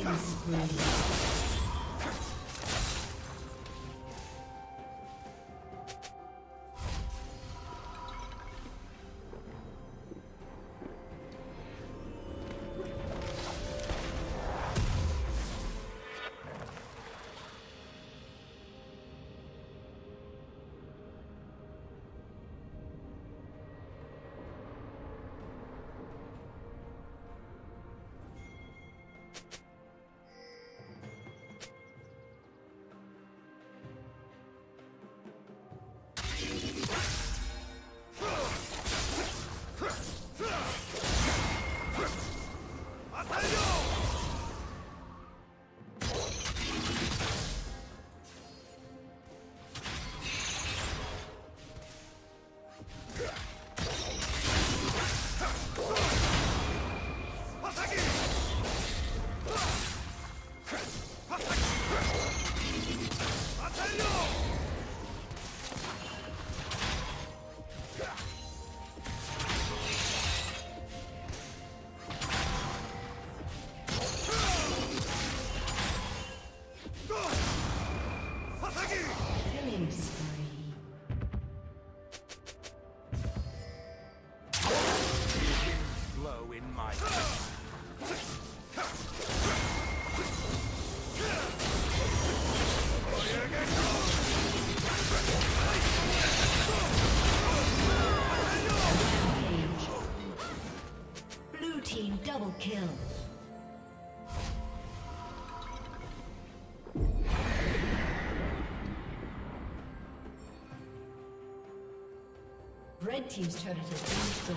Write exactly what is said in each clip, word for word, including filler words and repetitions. Killing spree. Double kill. Red team's turret has been destroyed.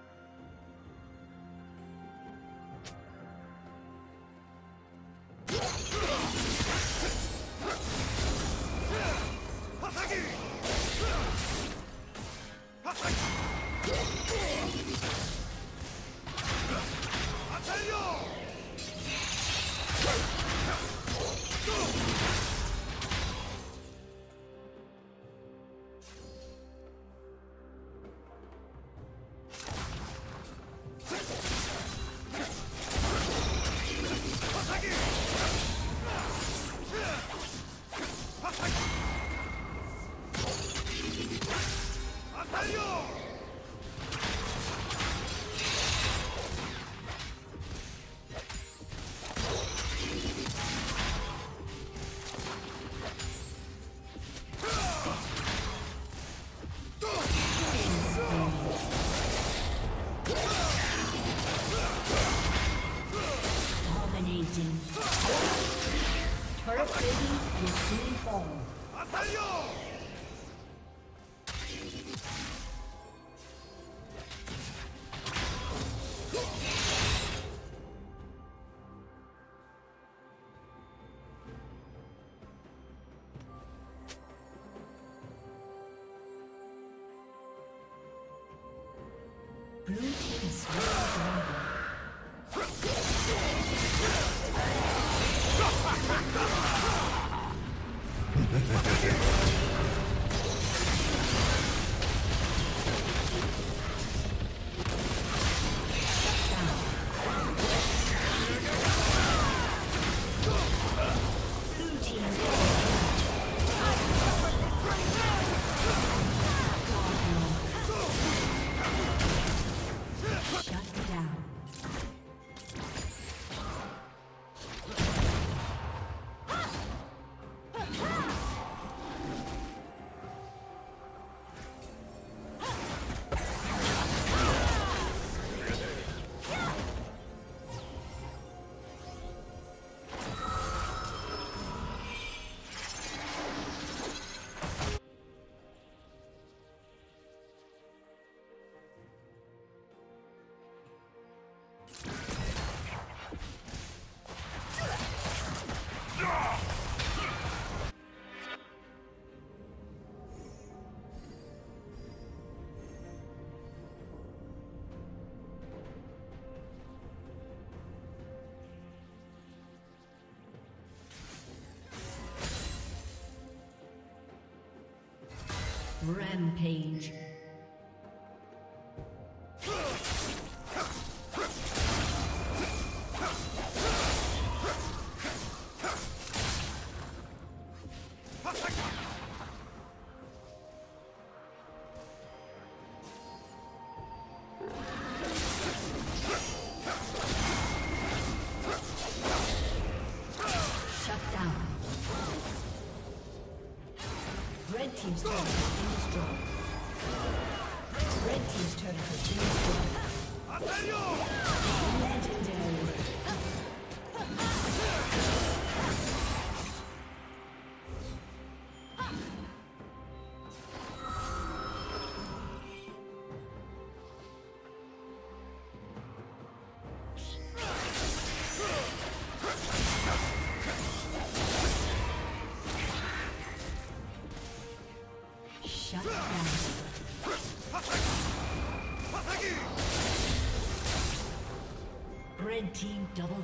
Ha ha ha! Rampage. Team's turret has been destroyed. Red team's turret has been destroyed. Legendary. Red team double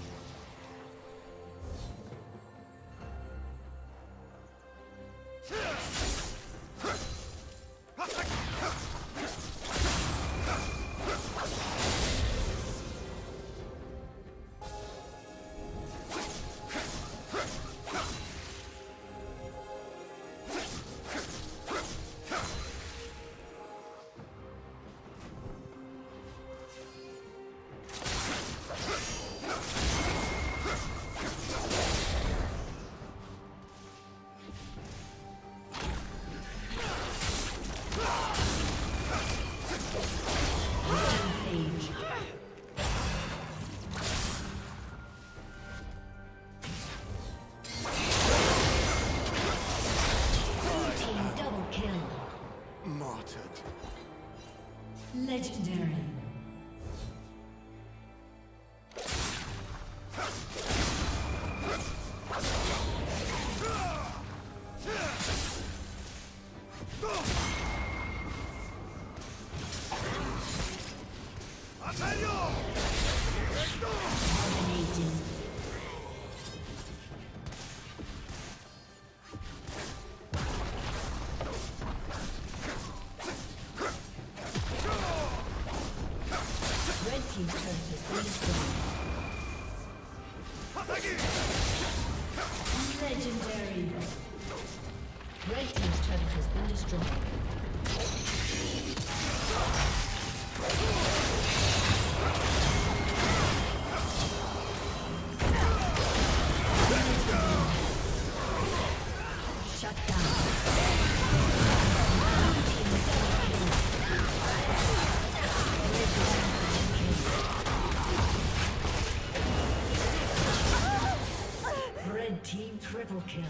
Legendary. Legendary. Red team's turret has been destroyed. Shut down. Team triple kill.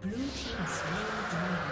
Blue team slain the dragon.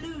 Blue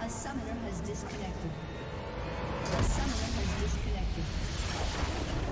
A summoner has disconnected. A summoner has disconnected.